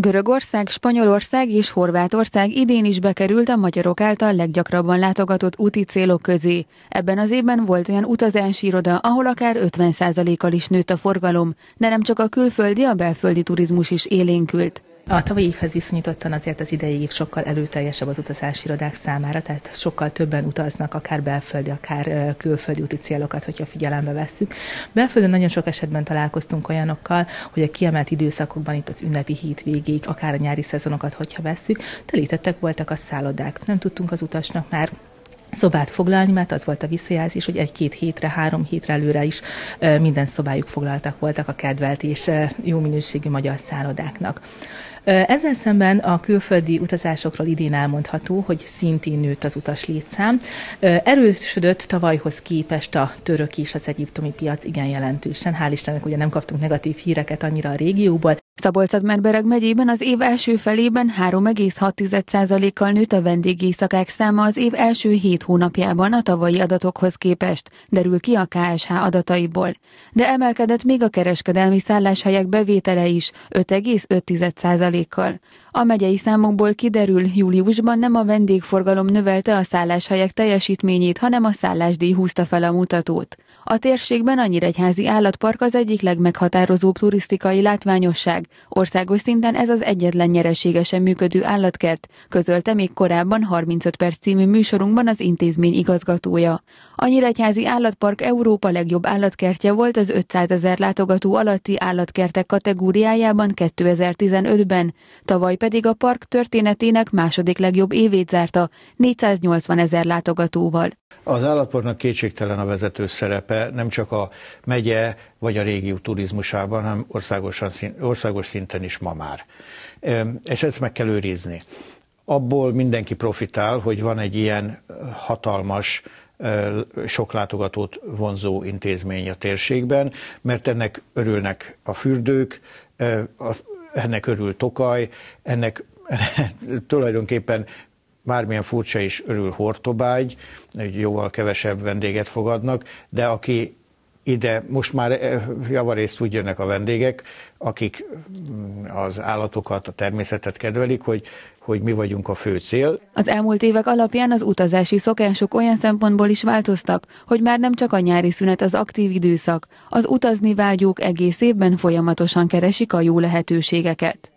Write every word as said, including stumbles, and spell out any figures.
Görögország, Spanyolország és Horvátország idén is bekerült a magyarok által leggyakrabban látogatott úti célok közé. Ebben az évben volt olyan utazási iroda, ahol akár ötven százalékkal is nőtt a forgalom, de nem csak a külföldi, a belföldi turizmus is élénkült. A tavalyihoz viszonyítottan azért az idei év sokkal előteljesebb az utazási irodák számára, tehát sokkal többen utaznak akár belföldi, akár külföldi úti célokat, hogyha figyelembe vesszük. Belföldön nagyon sok esetben találkoztunk olyanokkal, hogy a kiemelt időszakokban itt az ünnepi hét végéig, akár a nyári szezonokat, hogyha vesszük, telítettek voltak a szállodák. Nem tudtunk az utasnak már szobát foglalni, mert az volt a visszajelzés, hogy egy-két hétre, három hétre előre is minden szobájuk foglaltak voltak a kedvelt és jó minőségű magyar szállodáknak. Ezzel szemben a külföldi utazásokról idén elmondható, hogy szintén nőtt az utas létszám. Erősödött tavalyhoz képest a török és az egyiptomi piac igen jelentősen. Hál' Istennek ugye nem kaptunk negatív híreket annyira a régióból. Szabolcs-Szatmár-Bereg megyében az év első felében három egész hat tized százalékkal nőtt a vendégéjszakák száma az év első hét hónapjában a tavalyi adatokhoz képest, derül ki a K S H adataiból. De emelkedett még a kereskedelmi szálláshelyek bevétele is öt egész öt tized százalékkal. A megyei számokból kiderül, júliusban nem a vendégforgalom növelte a szálláshelyek teljesítményét, hanem a szállásdíj húzta fel a mutatót. A térségben a Nyíregyházi Állatpark az egyik legmeghatározóbb turisztikai látványosság. Országos szinten ez az egyetlen nyereségesen működő állatkert, közölte még korábban harmincöt perc című műsorunkban az intézmény igazgatója. A Nyíregyházi Állatpark Európa legjobb állatkertje volt az ötszázezer látogató alatti állatkertek kategóriájában kétezer-tizenötben, tavaly pedig a park történetének második legjobb évét zárta négyszáznyolcvanezer látogatóval. Az állatparknak kétségtelen a vezető szerepe, nem csak a megye vagy a régió turizmusában, hanem országosan, országos szinten is ma már. És ezt meg kell őrizni. Abból mindenki profitál, hogy van egy ilyen hatalmas, sok látogatót vonzó intézmény a térségben, mert ennek örülnek a fürdők, ennek örül Tokaj, ennek tulajdonképpen bármilyen furcsa is örül Hortobágy, hogy jóval kevesebb vendéget fogadnak, de aki ide, most már javarészt úgy jönnek a vendégek, akik az állatokat, a természetet kedvelik, hogy, hogy mi vagyunk a fő cél. Az elmúlt évek alapján az utazási szokások olyan szempontból is változtak, hogy már nem csak a nyári szünet az aktív időszak, az utazni vágyók egész évben folyamatosan keresik a jó lehetőségeket.